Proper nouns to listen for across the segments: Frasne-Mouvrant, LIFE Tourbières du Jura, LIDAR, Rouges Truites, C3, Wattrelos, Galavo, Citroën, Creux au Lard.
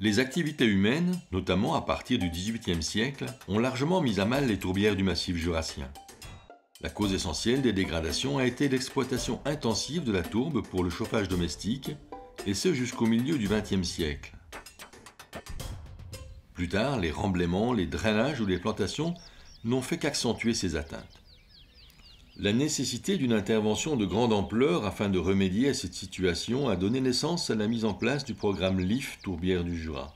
Les activités humaines, notamment à partir du XVIIIe siècle, ont largement mis à mal les tourbières du massif jurassien. La cause essentielle des dégradations a été l'exploitation intensive de la tourbe pour le chauffage domestique, et ce jusqu'au milieu du XXe siècle. Plus tard, les remblaiements, les drainages ou les plantations n'ont fait qu'accentuer ces atteintes. La nécessité d'une intervention de grande ampleur afin de remédier à cette situation a donné naissance à la mise en place du programme LIFE Tourbières du Jura.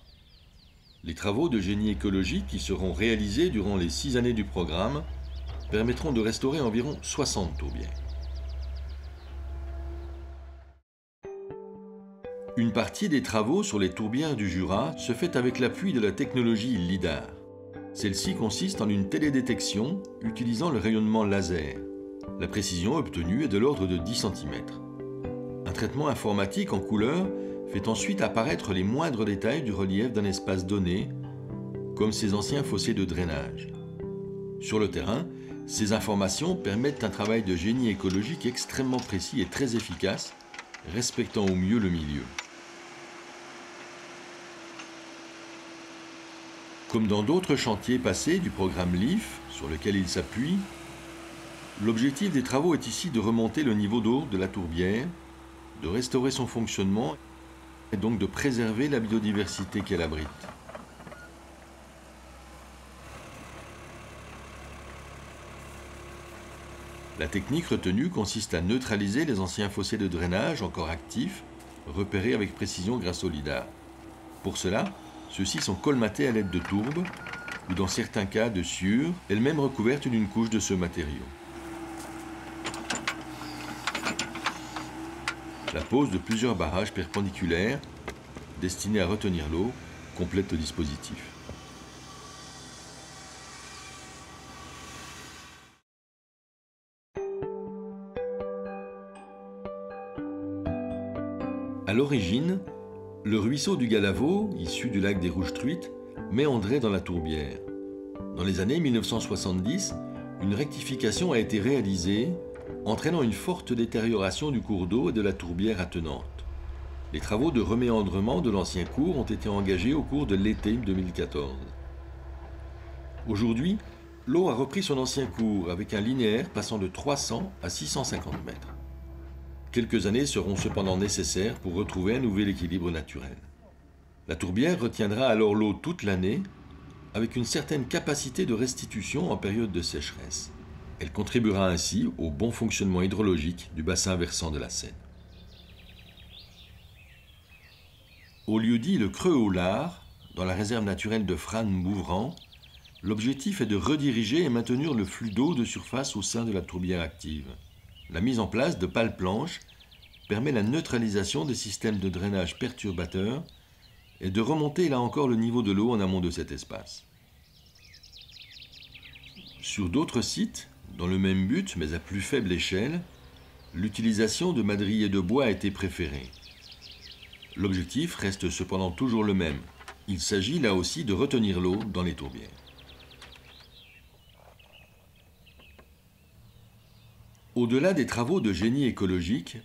Les travaux de génie écologique qui seront réalisés durant les 6 années du programme permettront de restaurer environ 60 tourbières. Une partie des travaux sur les tourbières du Jura se fait avec l'appui de la technologie LIDAR. Celle-ci consiste en une télédétection utilisant le rayonnement laser. La précision obtenue est de l'ordre de 10 cm. Un traitement informatique en couleur fait ensuite apparaître les moindres détails du relief d'un espace donné, comme ces anciens fossés de drainage. Sur le terrain, ces informations permettent un travail de génie écologique extrêmement précis et très efficace, respectant au mieux le milieu. Comme dans d'autres chantiers passés du programme LIFE, sur lequel il s'appuie, l'objectif des travaux est ici de remonter le niveau d'eau de la tourbière, de restaurer son fonctionnement et donc de préserver la biodiversité qu'elle abrite. La technique retenue consiste à neutraliser les anciens fossés de drainage encore actifs, repérés avec précision grâce au LIDAR. Pour cela, ceux-ci sont colmatés à l'aide de tourbes, ou dans certains cas de sciures, elles-mêmes recouvertes d'une couche de ce matériau. La pose de plusieurs barrages perpendiculaires, destinés à retenir l'eau, complète le dispositif. À l'origine, le ruisseau du Galavo, issu du lac des Rouges Truites, méandrait dans la tourbière. Dans les années 1970, une rectification a été réalisée, entraînant une forte détérioration du cours d'eau et de la tourbière attenante. Les travaux de reméandrement de l'ancien cours ont été engagés au cours de l'été 2014. Aujourd'hui, l'eau a repris son ancien cours avec un linéaire passant de 300 à 650 mètres. Quelques années seront cependant nécessaires pour retrouver un nouvel équilibre naturel. La tourbière retiendra alors l'eau toute l'année, avec une certaine capacité de restitution en période de sécheresse. Elle contribuera ainsi au bon fonctionnement hydrologique du bassin versant de la Seine. Au lieu-dit le Creux au Lard, dans la réserve naturelle de Frasne-Mouvrant, l'objectif est de rediriger et maintenir le flux d'eau de surface au sein de la tourbière active. La mise en place de pales planches permet la neutralisation des systèmes de drainage perturbateurs et de remonter là encore le niveau de l'eau en amont de cet espace. Sur d'autres sites, dans le même but mais à plus faible échelle, l'utilisation de madriers de bois a été préférée. L'objectif reste cependant toujours le même. Il s'agit là aussi de retenir l'eau dans les tourbières. Au-delà des travaux de génie écologique,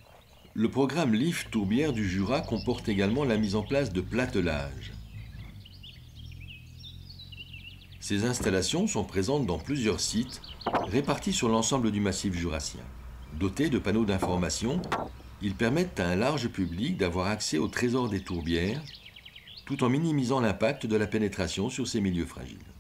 le programme LIFE Tourbières du Jura comporte également la mise en place de platelages. Ces installations sont présentes dans plusieurs sites, répartis sur l'ensemble du massif jurassien. Dotés de panneaux d'information, ils permettent à un large public d'avoir accès au trésor des tourbières, tout en minimisant l'impact de la pénétration sur ces milieux fragiles.